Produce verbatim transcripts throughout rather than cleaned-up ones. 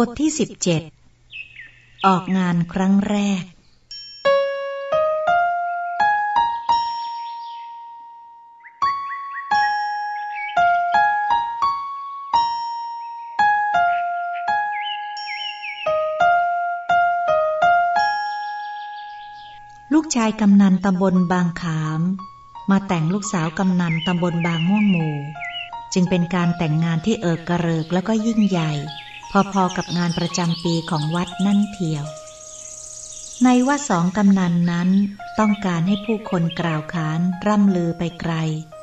บทที่สิบเจ็ดออกงานครั้งแรกลูกชายกำนันตำบลบางขามมาแต่งลูกสาวกำนันตำบลบางม่วงหมู่จึงเป็นการแต่งงานที่เอิกกระเริกและก็ยิ่งใหญ่พอๆกับงานประจำปีของวัดนั่นเทียวในว่าสองกำนันนั้นต้องการให้ผู้คนกล่าวขานร่ำลือไปไกล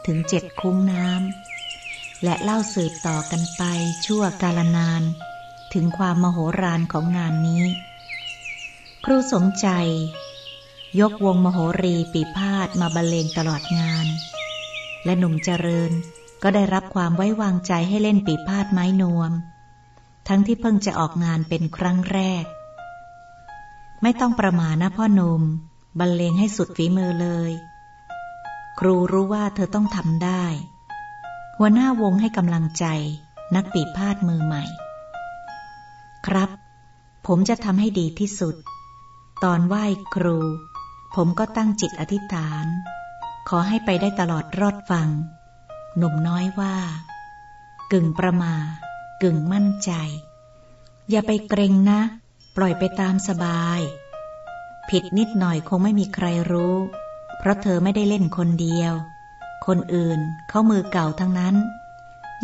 ถึงเจ็ดคุ้งน้ำและเล่าสืบต่อกันไปชั่วกาลนานถึงความมโหฬารของงานนี้ครูสมใจยกวงมโหรีปีพาดมาบรรเลงตลอดงานและหนุ่มเจริญก็ได้รับความไว้วางใจให้เล่นปีพาดไม้นวมทั้งที่เพิ่งจะออกงานเป็นครั้งแรกไม่ต้องประมาทนะพ่อหนุ่มบรรเลงให้สุดฝีมือเลยครูรู้ว่าเธอต้องทำได้หัวหน้าวงให้กำลังใจนักปีพาดมือใหม่ครับผมจะทำให้ดีที่สุดตอนไหว้ครูผมก็ตั้งจิตอธิษฐานขอให้ไปได้ตลอดรอดฟังหนุ่มน้อยว่ากึ่งประมาทกึ่งมั่นใจอย่าไปเกรงนะปล่อยไปตามสบายผิดนิดหน่อยคงไม่มีใครรู้เพราะเธอไม่ได้เล่นคนเดียวคนอื่นเขามือเก่าทั้งนั้น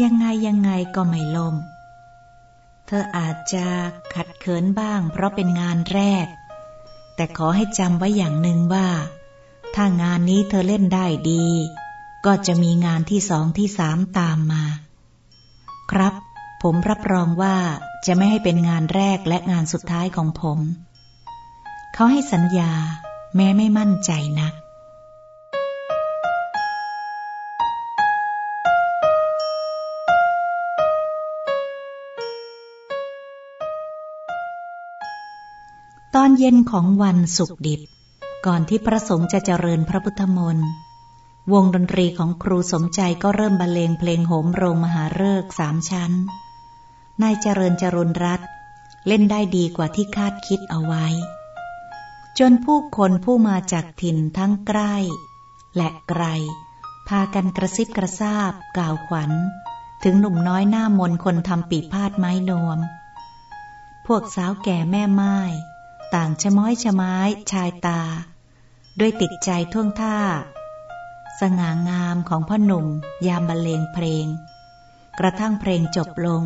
ยังไงยังไงก็ไม่ล้มเธออาจจะขัดเขินบ้างเพราะเป็นงานแรกแต่ขอให้จำไว้อย่างหนึ่งว่าถ้างานนี้เธอเล่นได้ดีก็จะมีงานที่สองที่สามตามมาครับผมรับรองว่าจะไม่ให้เป็นงานแรกและงานสุดท้ายของผมเขาให้สัญญาแม้ไม่มั่นใจนักตอนเย็นของวันศุกร์ดิบก่อนที่พระสงฆ์จะเจริญพระพุทธมนต์วงดนตรีของครูสมใจก็เริ่มบรรเลงเพลงโหมโรงมหาฤกษ์สามชั้นนายเจริญจรุณรัตน์เล่นได้ดีกว่าที่คาดคิดเอาไว้จนผู้คนผู้มาจากถิ่นทั้งใกล้และไกลพากันกระซิบกระซาบกล่าวขวัญถึงหนุ่มน้อยหน้ามนคนทำปีพาดไม้นวมพวกสาวแก่แม่ไม้ต่างชะม้อยชะไม้ชายตาด้วยติดใจท่วงท่าสง่างามของพ่อหนุ่มยามบรรเลงเพลงกระทั่งเพลงจบลง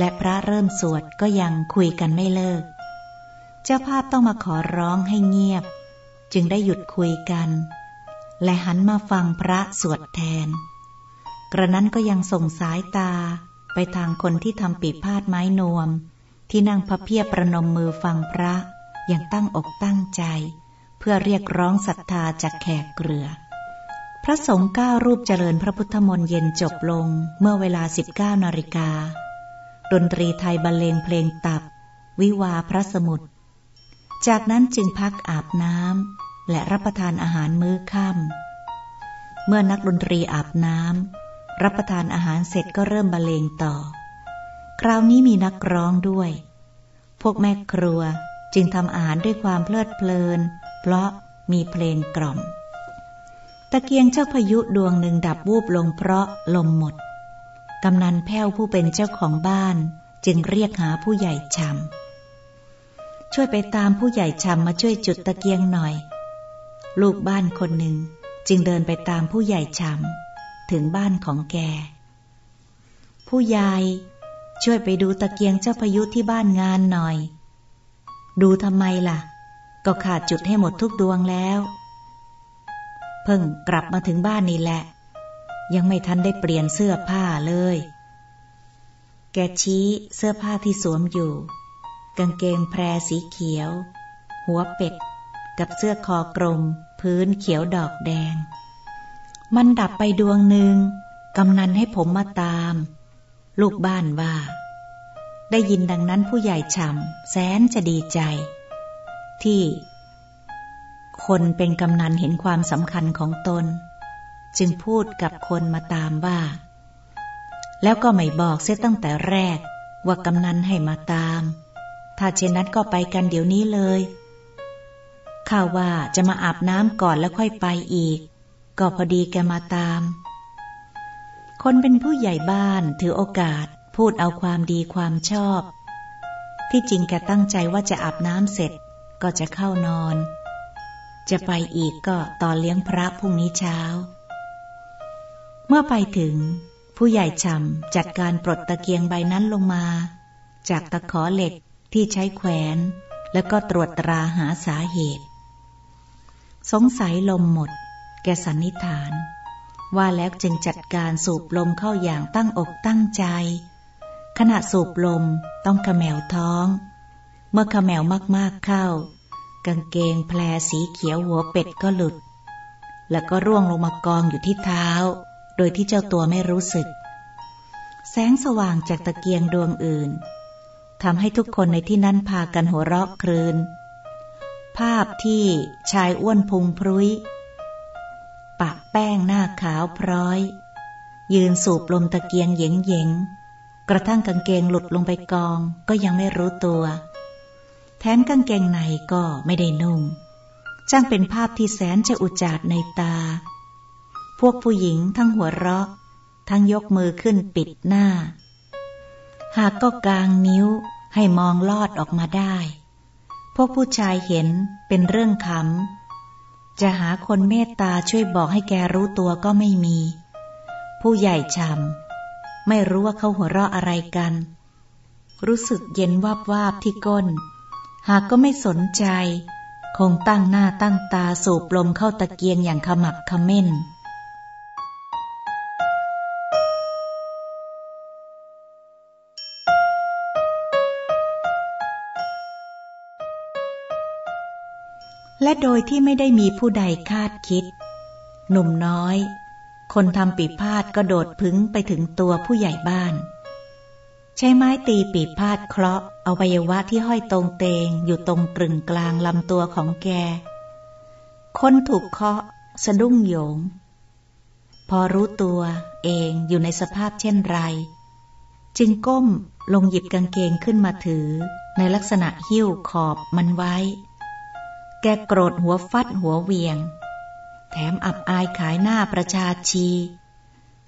และพระเริ่มสวดก็ยังคุยกันไม่เลิกเจ้าภาพต้องมาขอร้องให้เงียบจึงได้หยุดคุยกันและหันมาฟังพระสวดแทนกระนั้นก็ยังส่งสายตาไปทางคนที่ทำปีพาดไม้นวมที่นั่งพับเพียบประนมมือฟังพระอย่างตั้งอกตั้งใจเพื่อเรียกร้องศรัทธาจากแขกเรือพระสงฆ์เก้ารูปเจริญพระพุทธมนต์เย็นจบลงเมื่อเวลาสิบเก้านาฬิกาดนตรีไทยบรรเลงเพลงตับวิวาห์พระสมุทรจากนั้นจึงพักอาบน้ำและรับประทานอาหารมื้อค่ำเมื่อนักดนตรีอาบน้ำรับประทานอาหารเสร็จก็เริ่มบรรเลงต่อคราวนี้มีนักร้องด้วยพวกแม่ครัวจึงทำอาหารด้วยความเพลิดเพลินเพราะมีเพลงกล่อมตะเกียงเจ้าพายุดวงหนึ่งดับวูบลงเพราะลมหมดกำนันแพ้วผู้เป็นเจ้าของบ้านจึงเรียกหาผู้ใหญ่ชำช่วยไปตามผู้ใหญ่ชำมาช่วยจุดตะเกียงหน่อยลูกบ้านคนหนึ่งจึงเดินไปตามผู้ใหญ่ชำถึงบ้านของแกผู้ใหญ่ช่วยไปดูตะเกียงเจ้าพายุที่บ้านงานหน่อยดูทำไมล่ะก็ขาดจุดให้หมดทุกดวงแล้วเพิ่งกลับมาถึงบ้านนี่แหละยังไม่ทันได้เปลี่ยนเสื้อผ้าเลยแกชี้เสื้อผ้าที่สวมอยู่กางเกงแพรสีเขียวหัวเป็ดกับเสื้อคอกลมพื้นเขียวดอกแดงมันดับไปดวงหนึ่งกำนันให้ผมมาตามลูกบ้านว่าได้ยินดังนั้นผู้ใหญ่ฉ่ำแสนจะดีใจที่คนเป็นกำนันเห็นความสำคัญของตนจึงพูดกับคนมาตามว่าแล้วก็ไม่บอกเสียตั้งแต่แรก ว่ากำนันให้มาตามถ้าเช่นนั้นก็ไปกันเดี๋ยวนี้เลยข้าว่าจะมาอาบน้ำก่อนแล้วค่อยไปอีกก็พอดีแกมาตามคนเป็นผู้ใหญ่บ้านถือโอกาสพูดเอาความดีความชอบที่จริงแกตั้งใจว่าจะอาบน้ำเสร็จก็จะเข้านอนจะไปอีกก็ตอนเลี้ยงพระพรุ่งนี้เช้าเมื่อไปถึงผู้ใหญ่ช่ำจัดการปลดตะเกียงใบนั้นลงมาจากตะขอเหล็กที่ใช้แขวนแล้วก็ตรวจตราหาสาเหตุสงสัยลมหมดแกสันนิษฐานว่าแล้วจึงจัดการสูบลมเข้าอย่างตั้งอกตั้งใจขณะสูบลมต้องเขม่าท้องเมื่อเขม่ามากๆเข้ากางเกงแพรสีเขียวหัวเป็ดก็หลุดแล้วก็ร่วงลงมากองอยู่ที่เท้าโดยที่เจ้าตัวไม่รู้สึกแสงสว่างจากตะเกียงดวงอื่นทำให้ทุกคนในที่นั้นพากันหัวเราะครื้นภาพที่ชายอ้วนพุงพรุ้ยปะแป้งหน้าขาวพร้อยยืนสูบลมตะเกียงเหย็งๆกระทั่งกางเกงหลุดลงไปกองก็ยังไม่รู้ตัวแถมกางเกงในก็ไม่ได้นุ่งช่างเป็นภาพที่แสนจะอุจจาดในตาพวกผู้หญิงทั้งหัวเราะทั้งยกมือขึ้นปิดหน้าหากก็กางนิ้วให้มองลอดออกมาได้พวกผู้ชายเห็นเป็นเรื่องขำจะหาคนเมตตาช่วยบอกให้แกรู้ตัวก็ไม่มีผู้ใหญ่ชำไม่รู้ว่าเขาหัวเราะอะไรกันรู้สึกเย็นวาบวาบที่ก้นหากก็ไม่สนใจคงตั้งหน้าตั้งตาสูบลมเข้าตะเกียงอย่างขมักเขม้นและโดยที่ไม่ได้มีผู้ใดคาดคิดหนุ่มน้อยคนทำปีพาดก็โดดพึ้งไปถึงตัวผู้ใหญ่บ้านใช้ไม้ตีปีพาดเคราะห์อวัยวะที่ห้อยตรงเตงอยู่ตรงกลึงกลางลำตัวของแกคนถูกเคาะสะดุ้งโยงพอรู้ตัวเองอยู่ในสภาพเช่นไรจึงก้มลงหยิบกางเกงขึ้นมาถือในลักษณะหิ้วขอบมันไว้แกโกรธหัวฟัดหัวเวียงแถมอับอายขายหน้าประชาชี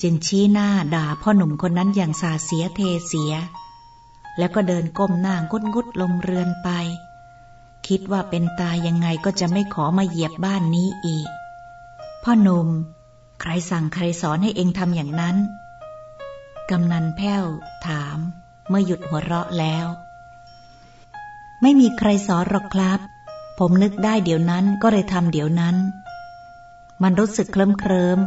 จึงชี้หน้าด่าพ่อหนุ่มคนนั้นอย่างสาเสียเทเสียแล้วก็เดินก้มหน้างุดงุดลงเรือนไปคิดว่าเป็นตายยังไงก็จะไม่ขอมาเหยียบบ้านนี้อีกพ่อหนุ่มใครสั่งใครสอนให้เองทำอย่างนั้นกำนันแผ่วถามเมื่อหยุดหัวเราะแล้วไม่มีใครสอนหรอกครับผมนึกได้เดี๋ยวนั้นก็เลยทำเดี๋ยวนั้นมันรู้สึกเคลิ้มเคลิ้ม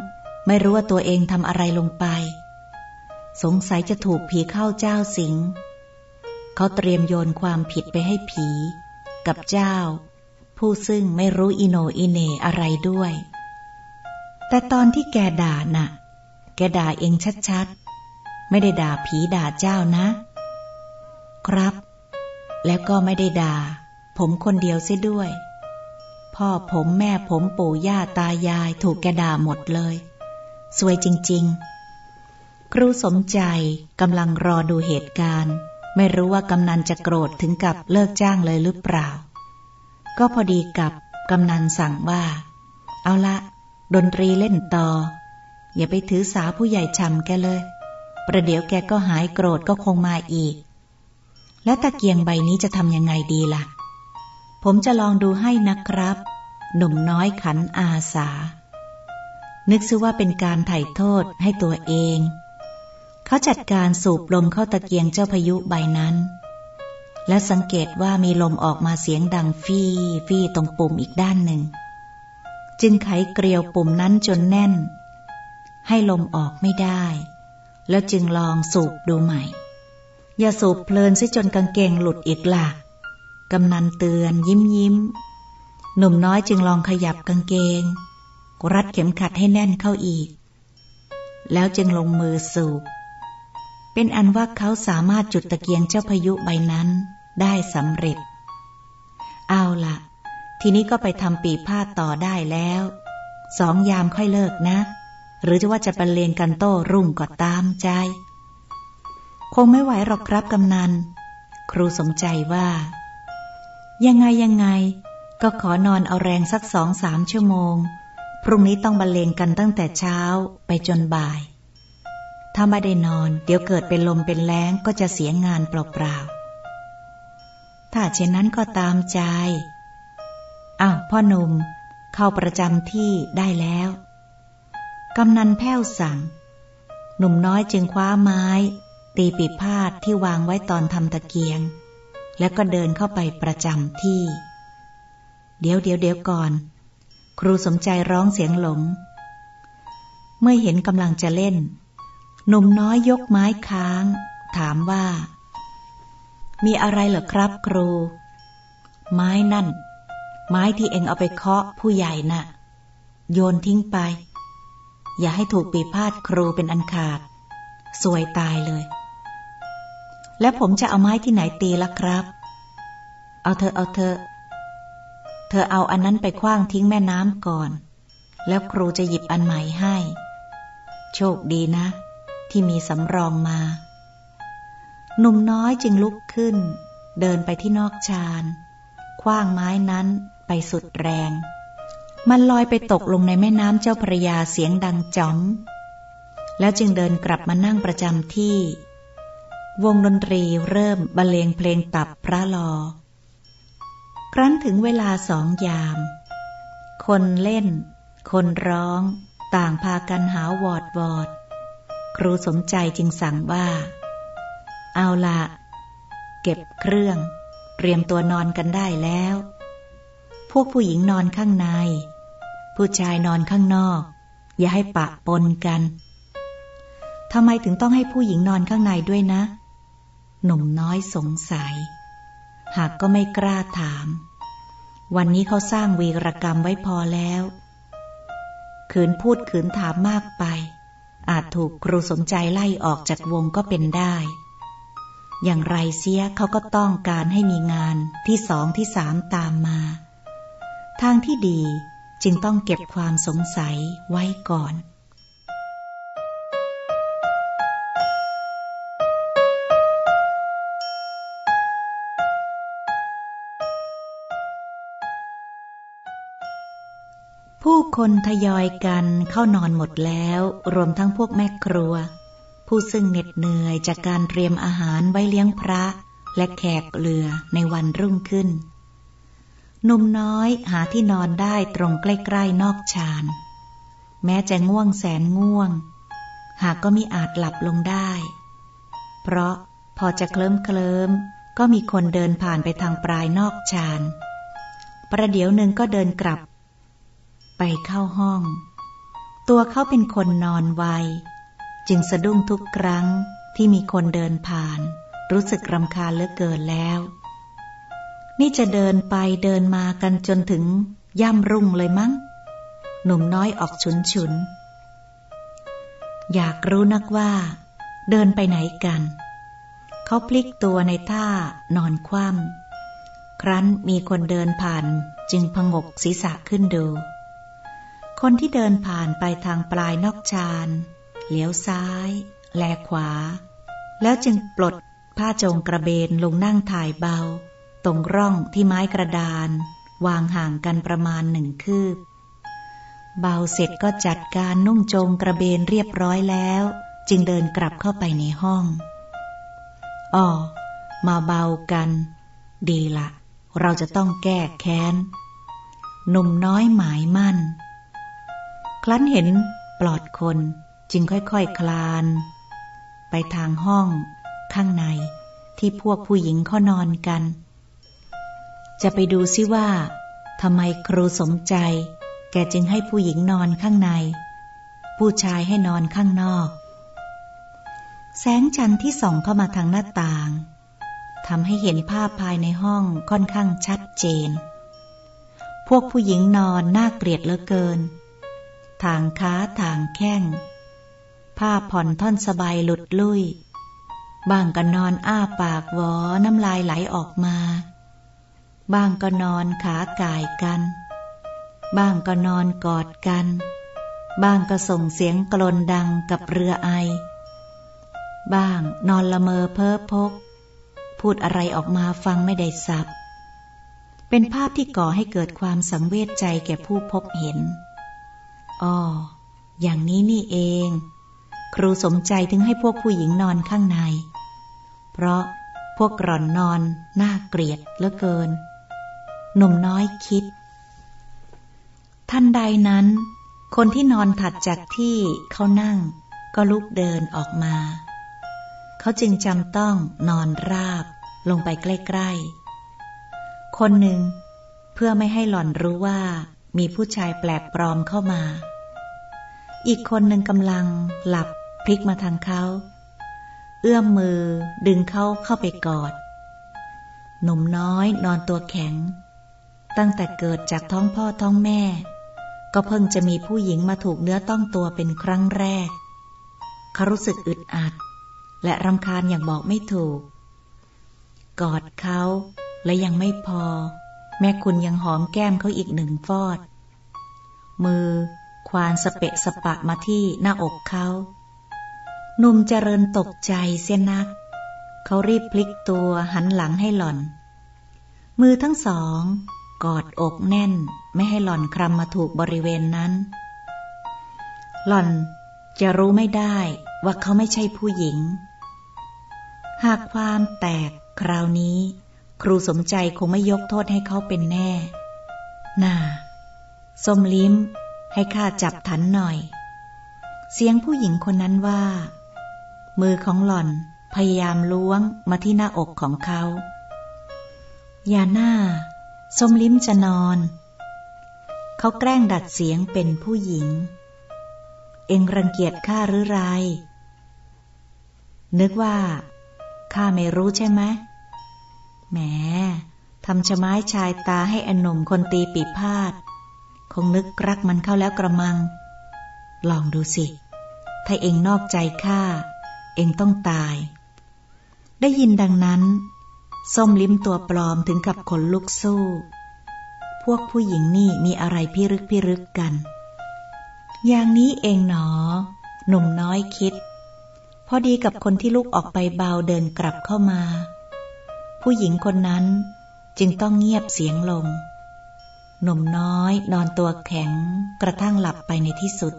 ไม่รู้ว่าตัวเองทำอะไรลงไปสงสัยจะถูกผีเข้าเจ้าสิงเขาเตรียมโยนความผิดไปให้ผีกับเจ้าผู้ซึ่งไม่รู้อิโหน่อิเหน่อะไรด้วยแต่ตอนที่แกด่าน่ะแกด่าเองชัดๆไม่ได้ด่าผีด่าเจ้านะครับแล้วก็ไม่ได้ด่าผมคนเดียวเสียด้วยพ่อผมแม่ผมปู่ย่าตายายถูกแกด่าหมดเลยสวยจริงๆครูสมใจกำลังรอดูเหตุการณ์ไม่รู้ว่ากำนันจะโกรธถึงกับเลิกจ้างเลยหรือเปล่าก็พอดีกับกำนันสั่งว่าเอาละดนตรีเล่นต่ออย่าไปถือสาผู้ใหญ่ช่ำแกเลยประเดี๋ยวแกก็หายโกรธก็คงมาอีกแล้วตะเกียงใบนี้จะทำยังไงดีล่ะผมจะลองดูให้นะครับหนุ่มน้อยขันอาสานึกซะว่าเป็นการไถ่โทษให้ตัวเองเขาจัดการสูบลมเข้าตะเกียงเจ้าพายุใบนั้นและสังเกตว่ามีลมออกมาเสียงดังฟี่ฟี่ตรงปุ่มอีกด้านหนึ่งจึงไขเกลียวปุ่มนั้นจนแน่นให้ลมออกไม่ได้แล้วจึงลองสูบดูใหม่อย่าสูบเพลินซะจนกางเกงหลุดอีกล่ะกำนันเตือนยิ้มยิ้มหนุ่มน้อยจึงลองขยับกางเกงรัดเข็มขัดให้แน่นเข้าอีกแล้วจึงลงมือสูบเป็นอันว่าเขาสามารถจุดตะเกียงเจ้าพายุใบนั้นได้สำเร็จเอาล่ะทีนี้ก็ไปทำปีพาดต่อได้แล้วสองยามค่อยเลิกนะหรือจะว่าจะบรรเลงกันโต้รุ่งก็ตามใจ คงไม่ไหวหรอกครับกำนันครูสมใจว่ายังไงยังไงก็ขอนอนเอาแรงสักสองสามชั่วโมงพรุ่งนี้ต้องบรรเลงกันตั้งแต่เช้าไปจนบ่ายถ้าไม่ได้นอนเดี๋ยวเกิดเป็นลมเป็นแล้งก็จะเสียงานเปล่าๆถ้าเช่นนั้นก็ตามใจอ้าวพ่อหนุ่มเข้าประจำที่ได้แล้วกำนันแผ่วสั่งหนุ่มน้อยจึงคว้าไม้ตีปีพาดที่วางไว้ตอนทำตะเกียงแล้วก็เดินเข้าไปประจำที่เดี๋ยวเดี๋ยวเดี๋ยวก่อนครูสมใจร้องเสียงหลงเมื่อเห็นกำลังจะเล่นหนุ่มน้อยยกไม้ค้างถามว่ามีอะไรเหรอครับครูไม้นั่นไม้ที่เอ็งเอาไปเคาะผู้ใหญ่น่ะโยนทิ้งไปอย่าให้ถูกปีพาดครูเป็นอันขาดสวยตายเลยแล้วผมจะเอาไม้ที่ไหนตีล่ะครับเอาเธอเอาเธอเธอเอาอันนั้นไปขว้างทิ้งแม่น้ำก่อนแล้วครูจะหยิบอันใหม่ให้โชคดีนะที่มีสำรองมาหนุ่มน้อยจึงลุกขึ้นเดินไปที่นอกชานขว้างไม้นั้นไปสุดแรงมันลอยไปตกลงในแม่น้ำเจ้าพระยาเสียงดังจ๋อมแล้วจึงเดินกลับมานั่งประจำที่วงดนตรีเริ่มบรรเลงเพลงตับพระลอครั้นถึงเวลาสองยามคนเล่นคนร้องต่างพากันหาวอดวอดครูสมใจจึงสั่งว่าเอาละเก็บเครื่องเตรียมตัวนอนกันได้แล้วพวกผู้หญิงนอนข้างในผู้ชายนอนข้างนอกอย่าให้ปะปนกันทำไมถึงต้องให้ผู้หญิงนอนข้างในด้วยนะหนุ่มน้อยสงสัยหากก็ไม่กล้าถามวันนี้เขาสร้างวีรกรรมไว้พอแล้วขืนพูดขืนถามมากไปอาจถูกครูสมใจไล่ออกจากวงก็เป็นได้อย่างไรเสียเขาก็ต้องการให้มีงานที่สองที่สามตามมาทางที่ดีจึงต้องเก็บความสงสัยไว้ก่อนผู้คนทยอยกันเข้านอนหมดแล้วรวมทั้งพวกแม่ครัวผู้ซึ่งเหน็ดเหนื่อยจากการเตรียมอาหารไว้เลี้ยงพระและแขกเหลือในวันรุ่งขึ้นหนุ่มน้อยหาที่นอนได้ตรงใกล้ๆนอกชานแม้จะง่วงแสนง่วงหากก็มิอาจหลับลงได้เพราะพอจะเคลิ้มๆก็มีคนเดินผ่านไปทางปลายนอกชานประเดี๋ยวหนึ่งก็เดินกลับไปเข้าห้องตัวเขาเป็นคนนอนไวจึงสะดุ้งทุกครั้งที่มีคนเดินผ่านรู้สึกรำคาญเหลือเกินแล้วนี่จะเดินไปเดินมากันจนถึงย่ำรุ่งเลยมั้งหนุ่มน้อยออกฉุนฉุนอยากรู้นักว่าเดินไปไหนกันเขาพลิกตัวในท่านอนคว่ำครั้นมีคนเดินผ่านจึงผงกศีรษะขึ้นดูคนที่เดินผ่านไปทางปลายนอกชานเลี้ยวซ้ายแลขวาแล้วจึงปลดผ้าโจงกระเบนลงนั่งถ่ายเบาตรงร่องที่ไม้กระดานวางห่างกันประมาณหนึ่งคืบเบาเสร็จก็จัดการนุ่งโจงกระเบนเรียบร้อยแล้วจึงเดินกลับเข้าไปในห้องอ๋อมาเบากันดีละเราจะต้องแก้แค้นหนุ่มน้อยหมายมั่นครั้นเห็นปลอดคนจึงค่อยๆ ค, คลานไปทางห้องข้างในที่พวกผู้หญิงเขานอนกันจะไปดูซิว่าทำไมครูสมใจแกจึงให้ผู้หญิงนอนข้างในผู้ชายให้นอนข้างนอกแสงจันทร์ที่ส่องเข้ามาทางหน้าต่างทำให้เห็นภาพภายในห้องค่อนข้างชัดเจนพวกผู้หญิงนอนน่าเกลียดเหลือเกินทางขาทางแข้งผ้าผ่อนท่อนสบายหลุดลุ่ยบางก็นอนอ้าปากหวอน้ำลายไหลออกมาบางก็นอนขาก่ายกันบางก็นอนกอดกันบางก็ส่งเสียงกลนดังกับเรือไอ บ้างนอนละเมอเพ้อพกพูดอะไรออกมาฟังไม่ได้สับเป็นภาพที่ก่อให้เกิดความสังเวชใจแก่ผู้พบเห็นอ้ออย่างนี้นี่เองครูสมใจถึงให้พวกผู้หญิงนอนข้างในเพราะพวกหล่อนนอนน่าเกลียดเหลือเกินหนุ่มน้อยคิดทันใดนั้นคนที่นอนถัดจากที่เขานั่งก็ลุกเดินออกมาเขาจึงจำต้องนอนราบลงไปใกล้ๆคนหนึ่งเพื่อไม่ให้หล่อนรู้ว่ามีผู้ชายแปลกปลอมเข้ามาอีกคนหนึ่งกำลังหลับพลิกมาทางเขาเอื้อมมือดึงเขาเข้าไปกอดหนุ่มน้อยนอนตัวแข็งตั้งแต่เกิดจากท้องพ่อท้องแม่ก็เพิ่งจะมีผู้หญิงมาถูกเนื้อต้องตัวเป็นครั้งแรกเขารู้สึกอึดอัดและรำคาญอย่างบอกไม่ถูกกอดเขาและยังไม่พอแม่คุณยังหอมแก้มเขาอีกหนึ่งฟอดมือควานสเปะสปะมาที่หน้าอกเขาหนุ่มเจริญตกใจเสียนักเขารีบพลิกตัวหันหลังให้หล่อนมือทั้งสองกอดอกแน่นไม่ให้หล่อนคลำมาถูกบริเวณนั้นหล่อนจะรู้ไม่ได้ว่าเขาไม่ใช่ผู้หญิงหากความแตกคราวนี้ครูสมใจคงไม่ยกโทษให้เขาเป็นแน่น่าส้มลิ้มให้ข้าจับถันหน่อยเสียงผู้หญิงคนนั้นว่ามือของหล่อนพยายามล้วงมาที่หน้าอกของเขาอย่าหน้าส้มลิ้มจะนอนเขาแกล้งดัดเสียงเป็นผู้หญิงเอ็งรังเกียจข้าหรือไรนึกว่าข้าไม่รู้ใช่ไหมแหมทำชะม้ายชายตาให้อนุ่มคนตีปีพาดคงนึกรักมันเข้าแล้วกระมังลองดูสิถ้าเอ็งนอกใจข้าเอ็งต้องตายได้ยินดังนั้นส้มลิ้มตัวปลอมถึงกับขนลุกสู้พวกผู้หญิงนี่มีอะไรพิรึกพิรึกกันอย่างนี้เองหนอหนุ่มน้อยคิดพอดีกับคนที่ลุกออกไปเบาเดินกลับเข้ามาผู้หญิงคนนั้นจึงต้องเงียบเสียงลงหนุ่มน้อยนอนตัวแข็งกระทั่งหลับไปในที่สุด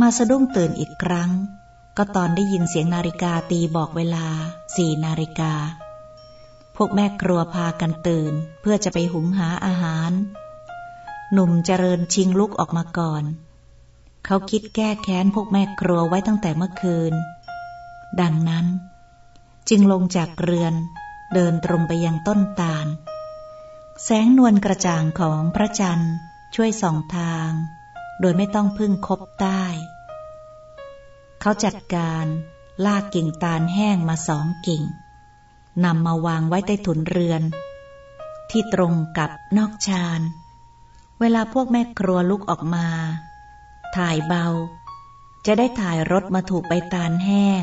มาสะดุ้งตื่นอีกครั้งก็ตอนได้ยินเสียงนาฬิกาตีบอกเวลาสี่นาฬิกาพวกแม่ครัวพากันตื่นเพื่อจะไปหุงหาอาหารหนุ่มเจริญชิงลุกออกมาก่อนเขาคิดแก้แค้นพวกแม่ครัวไว้ตั้งแต่เมื่อคืนดังนั้นจึงลงจากเรือนเดินตรงไปยังต้นตาลแสงนวลกระจ่างของพระจันทร์ช่วยส่องทางโดยไม่ต้องพึ่งคบใต้เขาจัดการลากกิ่งตาลแห้งมาสองกิ่งนำมาวางไว้ใต้ถุนเรือนที่ตรงกับนอกชานเวลาพวกแม่ครัวลุกออกมาถ่ายเบาจะได้ถ่ายรถมาถูกใบตาลแห้ง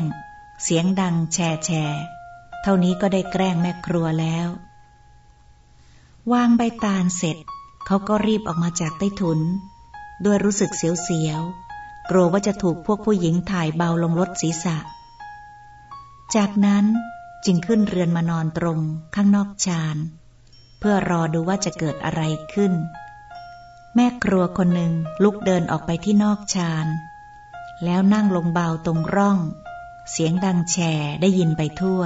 เสียงดังแฉะแฉะเท่านี้ก็ได้แกล้งแม่ครัวแล้ววางใบตาลเสร็จเขาก็รีบออกมาจากใต้ถุนด้วยรู้สึกเสียวๆกลัวว่าจะถูกพวกผู้หญิงถ่ายเบาลงรถศีรษะจากนั้นจึงขึ้นเรือนมานอนตรงข้างนอกชานเพื่อรอดูว่าจะเกิดอะไรขึ้นแม่ครัวคนหนึ่งลุกเดินออกไปที่นอกชานแล้วนั่งลงเบาตรงร่องเสียงดังแฉ่ได้ยินไปทั่ว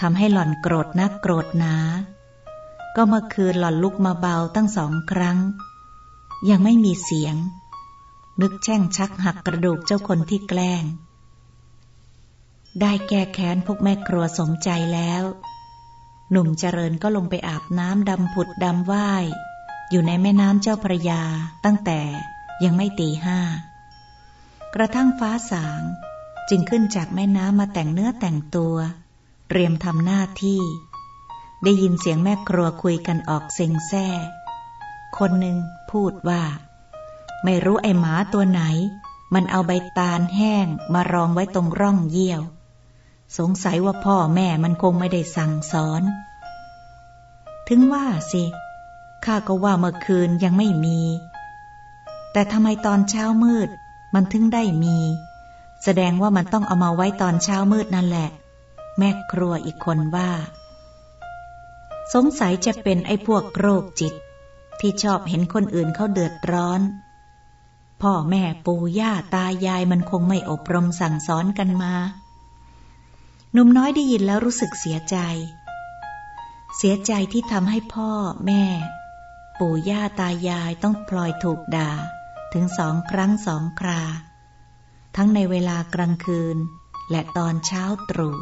ทำให้หล่อนโกรธนักโกรธหนาก็เมื่อคืนหล่อนลุกมาเบาตั้งสองครั้งยังไม่มีเสียงนึกแช่งชักหักกระดูกเจ้าคนที่แกล้งได้แก้แค้นพวกแม่ครัวสมใจแล้วหนุ่มเจริญก็ลงไปอาบน้ำดำผุดดำว่ายอยู่ในแม่น้ำเจ้าพระยาตั้งแต่ยังไม่ตีห้ากระทั่งฟ้าสางจึงขึ้นจากแม่น้ำมาแต่งเนื้อแต่งตัวเตรียมทำหน้าที่ได้ยินเสียงแม่ครัวคุยกันออกเซ็งแซ่คนหนึ่งพูดว่าไม่รู้ไอ้หมาตัวไหนมันเอาใบตาลแห้งมารองไว้ตรงร่องเยี่ยวสงสัยว่าพ่อแม่มันคงไม่ได้สั่งสอนถึงว่าสิข้าก็ว่าเมื่อคืนยังไม่มีแต่ทำไมตอนเช้ามืดมันถึงได้มี แสดงว่ามันต้องเอามาไว้ตอนเช้ามืดนั่นแหละแม่ครัวอีกคนว่าสงสัยจะเป็นไอ้พวกโรคจิตที่ชอบเห็นคนอื่นเขาเดือดร้อนพ่อแม่ปู่ย่าตายายมันคงไม่อบรมสั่งสอนกันมาหนุ่มน้อยได้ยินแล้วรู้สึกเสียใจเสียใจที่ทำให้พ่อแม่ปู่ย่าตายายต้องพลอยถูกด่าถึงสองครั้งสองคราทั้งในเวลากลางคืนและตอนเช้าตรู่